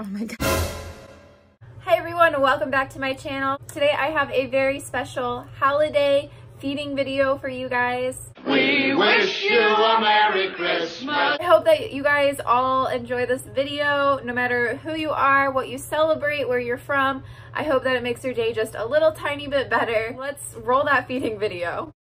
Oh my god. Hi everyone, welcome back to my channel. Today I have a very special holiday feeding video for you guys. We wish you a Merry Christmas. I hope that you guys all enjoy this video, no matter who you are, what you celebrate, where you're from. I hope that it makes your day just a little tiny bit better. Let's roll that feeding video.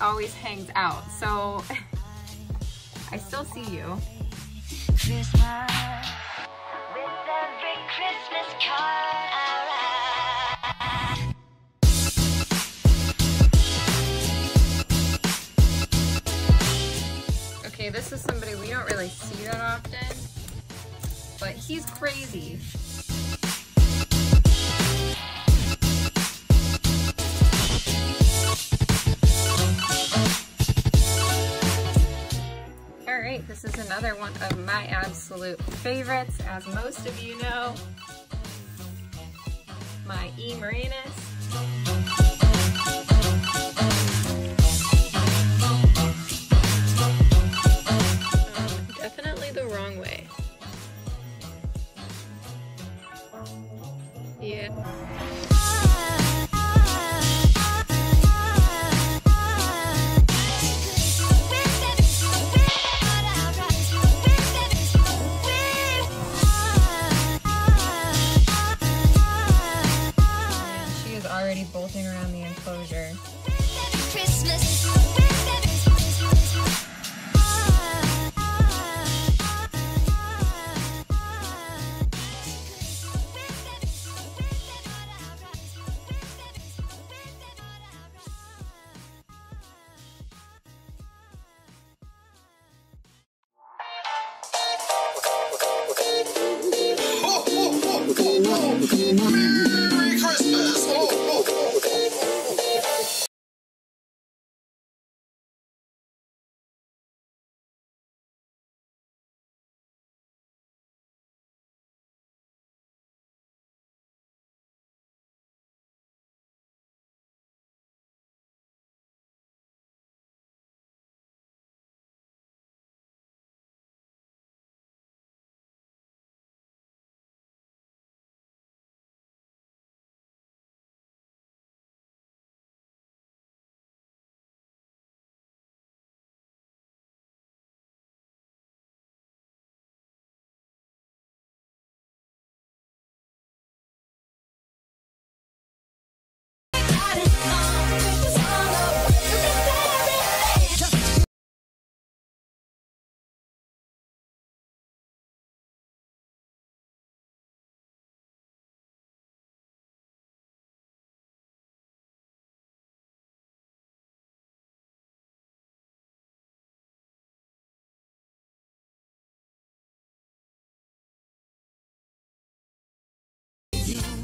Always hangs out, so I still see you. Christmas. With every Christmas card I write. Okay, this is somebody we don't really see that often, but he's crazy. This is another one of my absolute favorites. As most of you know, my E-Marinus. Definitely the wrong way. Yeah. Bolting around the enclosure. Merry Christmas!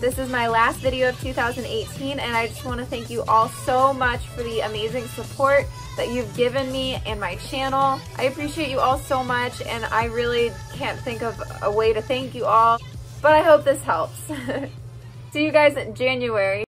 This is my last video of 2018, and I just want to thank you all so much for the amazing support that you've given me and my channel. I appreciate you all so much, and I really can't think of a way to thank you all, but I hope this helps. See you guys in January.